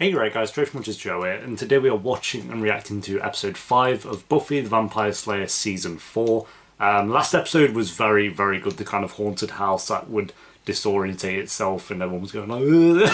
Hey right guys, Trashmunch is Joe here, and today we are watching and reacting to episode 5 of Buffy the Vampire Slayer season 4. Last episode was very, very good, the kind of haunted house that would disorientate itself and everyone was going like,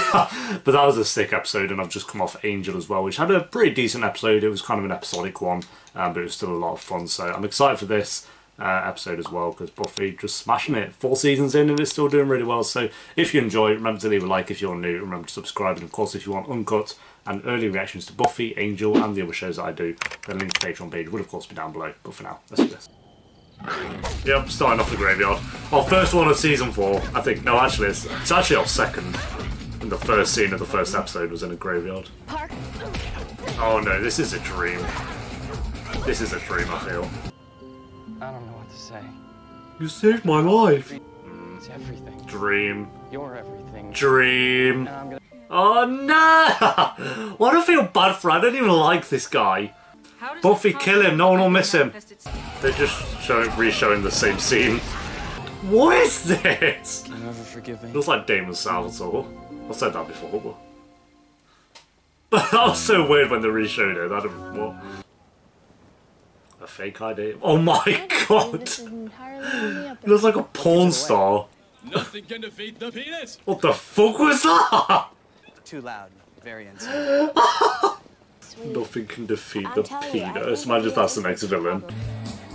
but that was a sick episode, and I've just come off Angel as well, which had a pretty decent episode. It was kind of an episodic one, but it was still a lot of fun, so I'm excited for this episode as well, because Buffy just smashing it. 4 seasons in and it's still doing really well, so if you enjoy, remember to leave a like. If you're new, remember to subscribe, and of course if you want uncut and early reactions to Buffy, Angel and the other shows that I do, the link to the Patreon page would of course be down below, but for now, let's do this. Yep, starting off the graveyard. Our first one of season 4, I think. No, actually it's actually our second, and the first scene of the first episode was in a graveyard. Oh no, this is a dream. This is a dream, I feel. I don't know what to say. You saved my life. It's everything. Dream. You're everything. Dream. No, oh no! Why do I feel bad for? I don't even like this guy. Buffy, kill him. No one will miss him. They're just re-showing the same scene. What is this? Can you ever forgive me? It looks like Damon Salvatore. I said that before, but that was so weird when they re-showed it. I don't know what. A fake ID. Oh my god! Looks like a porn star. Nothing can defeat the penis. What the fuck was that? Too loud. Very insane. Nothing can defeat the penis. Might just ask the next villain.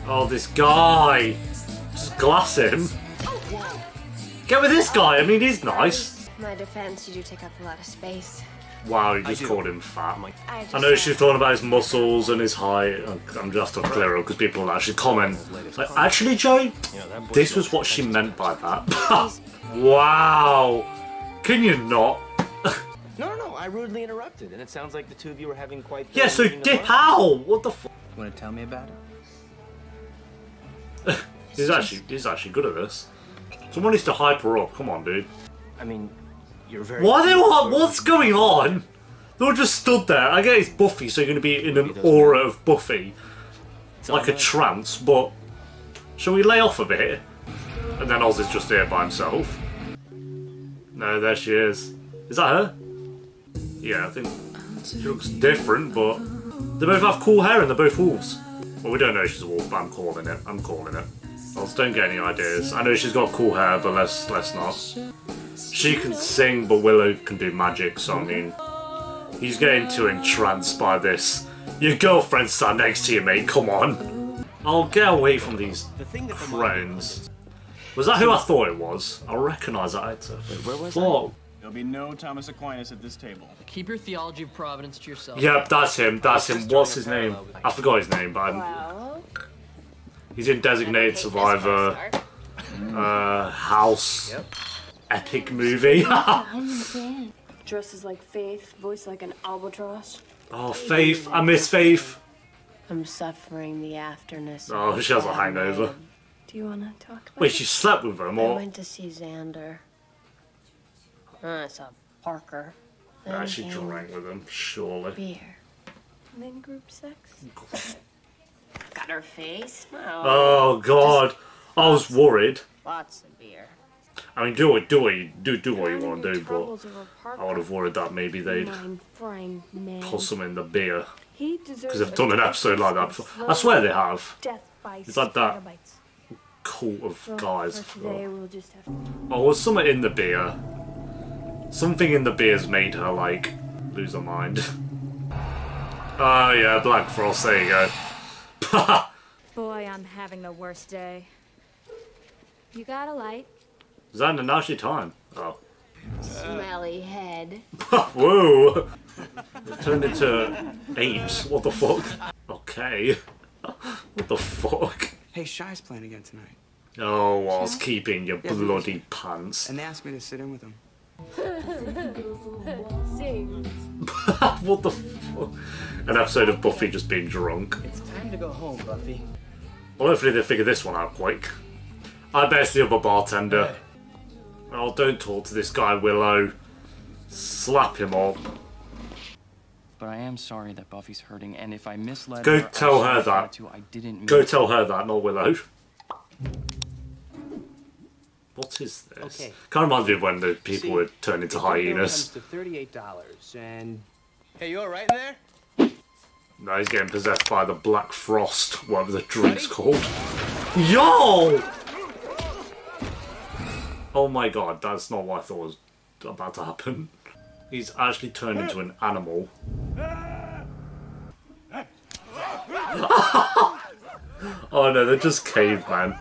Oh, this guy. Just glass him. Get with this guy. I mean, he's nice. My defense, you do take up a lot of space. Wow, you just called him fat. I know she's talking about his muscles and his height. I'm just not clear because people actually comment. Like, actually, Joe, this was what she meant by that. Wow. Can you not? No, I rudely interrupted, and it sounds like the two of you were having quite. Yeah, so dip out. What the fuck? You want to tell me about it? he's actually good at this. Someone needs to hype her up. Come on, dude. I mean. What's going on? They all just stood there. I get it's Buffy, so you're going to be in an aura of Buffy. Like a trance, but... Shall we lay off a bit? And then Oz is just here by himself. No, there she is. Is that her? Yeah, I think she looks different, but... They both have cool hair and they're both wolves. Well, we don't know if she's a wolf, but I'm calling it. I'm calling it. Oz, don't get any ideas. I know she's got cool hair, but let's not. She can sing, but Willow can do magic, so I mean... He's getting too entranced by this. Your girlfriend's sat next to you, mate, come on! I'll get away from these friends. Was that who I thought it was? I recognise that actor. Whoa. There'll be no Thomas Aquinas at this table. Keep your theology of providence to yourself. Yep, that's him, that's him. What's his name? I forgot his name, but I'm... He's in Designated Survivor... House... Epic movie. Dresses like Faith, voice like an albatross. Oh, Faith. I miss Faith. I'm suffering the afterness. Oh, she has a hangover. Do you want to talk about it? Wait, she slept with her more. I went to see Xander. I saw Parker. Then she drank with him, surely. Beer. And then group sex. Got her face. Oh, God. I was worried. Lots of beer. I mean, do what you want to do, but I would have worried that maybe they'd toss them in the beer, because they've done an episode like that before. I swear they have. It's like that cult of guys. I forgot. Oh, was something in the beer? Something in the beer's made her like lose her mind. Oh yeah, Black Frost. There you go. Boy, I'm having the worst day. You got a light? Is that an Anashi time? Oh. Smelly head. Whoa! It turned into apes. What the fuck? Okay. What the fuck? Hey, Shy's playing again tonight. Oh, I was keeping your bloody pants. And they asked me to sit in with them. What the fuck? An episode of Buffy just being drunk. It's time to go home, Buffy. Well, hopefully they figure this one out quick. I bet it's the other bartender. Oh, don't talk to this guy, Willow. Slap him up. But I am sorry that Buffy's hurting, and if I misled her, tell her that. Go tell her that, not Willow. What is this? Okay. Kind of reminds me of when the people would turn into hyenas. $38 and Hey, you all right in there? No, he's getting possessed by the Black Frost, whatever the drink's called. Yo! Oh my god, that's not what I thought was about to happen. He's actually turned into an animal. Oh no, they're just cavemen.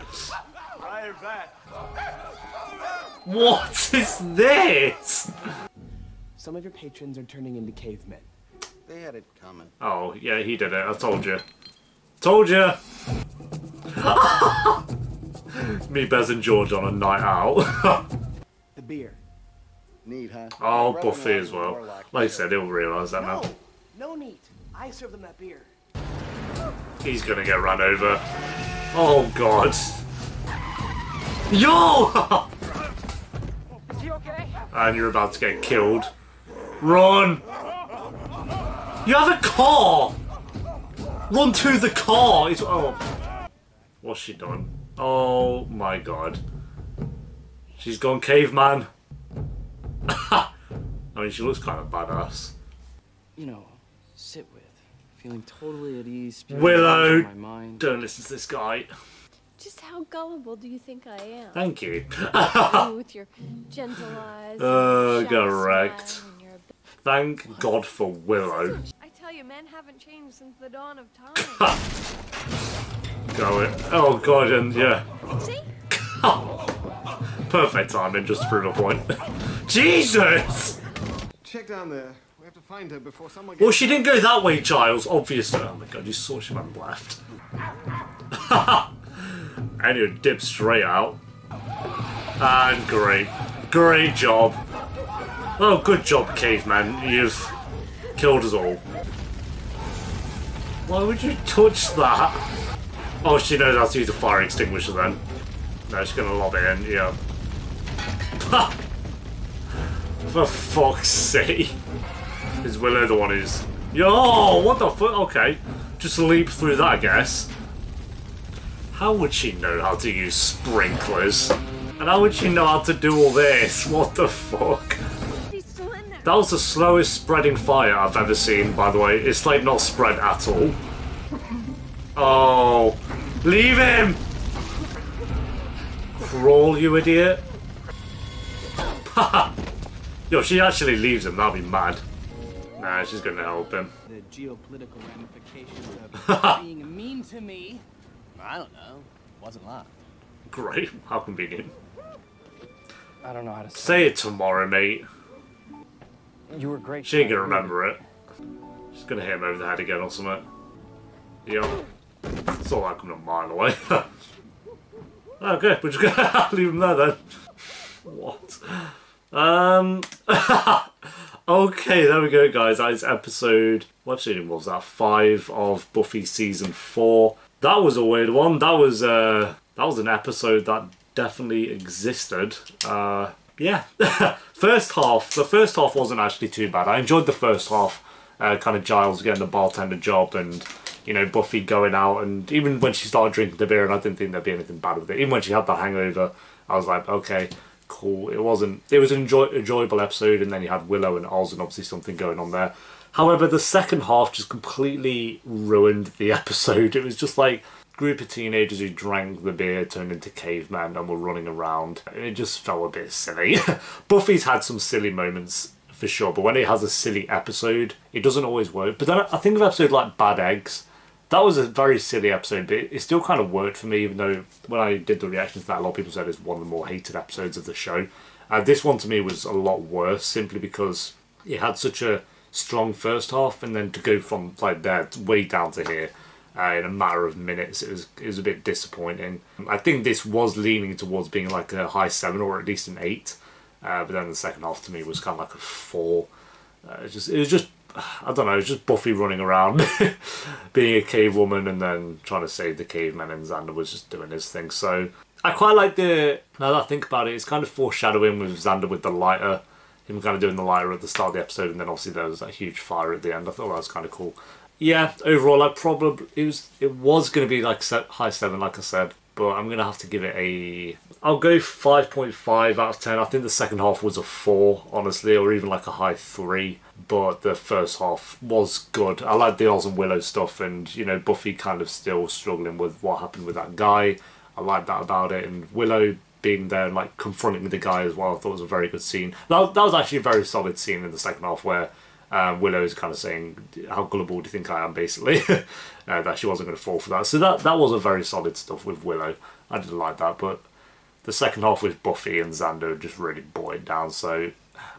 What is this? Some of your patrons are turning into cavemen. They had it coming. Oh, yeah, he did it. I told you. Told you! Me, Bez, and George on a night out. The beer. Need, huh? Oh, Buffy as well. Like I said, he'll realise that now. No need. I serve them that beer. He's gonna get run over. Oh, God. Yo! Is he okay? And you're about to get killed. Run! You have a car! Run to the car! It's, oh. What's she done? Oh my god. She's gone caveman. I mean, she looks kind of badass. You know, sit with. Feeling totally at ease. Willow! My mind. Don't listen to this guy. Just how gullible do you think I am? Thank you. With your gentle eyes. Correct. Thank God for Willow. I tell you, men haven't changed since the dawn of time. Go it. Oh god, and yeah. See? Perfect timing, just to prove a point. Jesus! Check down there. We have to find her before someone gets... Well, she didn't go that way, Giles, obviously. Oh my god, you saw she went left. And you dip straight out. And great. Great job. Oh, good job, caveman. You've killed us all. Why would you touch that? Oh, she knows how to use a fire extinguisher then. No, she's gonna lob it in, yeah. For fuck's sake. Is Willow the one who's... Yo, what the fuck? Okay. Just leap through that, I guess. How would she know how to use sprinklers? And how would she know how to do all this? What the fuck? That was the slowest spreading fire I've ever seen, by the way. It's like not spread at all. Oh. Leave him! Crawl, you idiot. Yo, if she actually leaves him, that'll be mad. Nah, she's gonna help him. The geopolitical ramifications of being mean to me. I don't know. Wasn't that. Great. How convenient. I don't know how to say it tomorrow, mate. You were great. She ain't gonna remember it. She's gonna hit him over the head again or something. Yep. It's all I come a mile away. Okay, we're just gonna leave him there then. What? Okay, there we go, guys. That is episode. What episode was that? 5 of Buffy season 4. That was a weird one. That was an episode that definitely existed. Yeah. First half. The first half wasn't actually too bad. I enjoyed the first half. Kind of Giles getting the bartender job and, you know, Buffy going out. And even when she started drinking the beer, and I didn't think there'd be anything bad with it. Even when she had the hangover, I was like, okay, cool. It wasn't... It was an enjoyable episode. And then you had Willow and Oz and obviously something going on there. However, the second half just completely ruined the episode. It was just like a group of teenagers who drank the beer turned into cavemen and were running around. It just felt a bit silly. Buffy's had some silly moments for sure, but when it has a silly episode, it doesn't always work. But then I think of an episode like Bad Eggs. That was a very silly episode, but it still kind of worked for me, even though when I did the reaction to that, a lot of people said it's one of the more hated episodes of the show. This one to me was a lot worse, simply because it had such a strong first half, and then to go from like there way down to here in a matter of minutes, it was a bit disappointing. I think this was leaning towards being like a high 7 or at least an 8, but then the second half to me was kind of like a 4. It was just I don't know, it was just Buffy running around being a cave woman and then trying to save the cavemen, and Xander was just doing his thing. So I quite like the, now that I think about it, it's kind of foreshadowing with Xander with the lighter. Him kind of doing the lighter at the start of the episode, and then obviously there was that huge fire at the end. I thought that was kind of cool. Yeah, overall, I probably it was going to be like high 7, like I said, but I'm going to have to give it a... I'll go 5.5 out of 10. I think the second half was a 4, honestly, or even like a high 3. But the first half was good. I like the Oz and Willow stuff, and, you know, Buffy kind of still struggling with what happened with that guy. I like that about it, and Willow being there and, like, confronting the guy as well, I thought was a very good scene. That was actually a very solid scene in the second half where Willow is kind of saying, how gullible do you think I am, basically? That she wasn't going to fall for that. So that was a very solid stuff with Willow. I didn't like that, but the second half with Buffy and Xander just really bore it down. So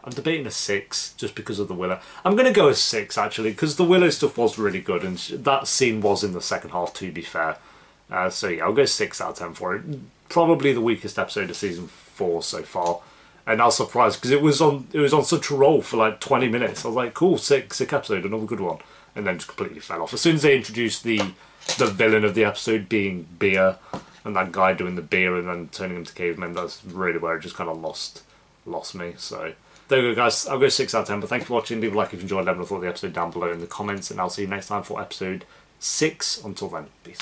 I'm debating a 6 just because of the Willow. I'm going to go a 6, actually, because the Willow stuff was really good, and that scene was in the second half, to be fair. So yeah, I'll go 6 out of 10 for it. Probably the weakest episode of season 4 so far. And I was surprised because it was on such a roll for like 20 minutes. I was like, cool, sick episode, another good one. And then just completely fell off. As soon as they introduced the villain of the episode being beer, and that guy doing the beer and then turning him to cavemen, that's really where it just kind of lost me. So there we go, guys. I'll go 6 out of 10. But thanks for watching. Leave a like if you enjoyed. Let me know the episode down below in the comments. And I'll see you next time for episode 6. Until then, peace.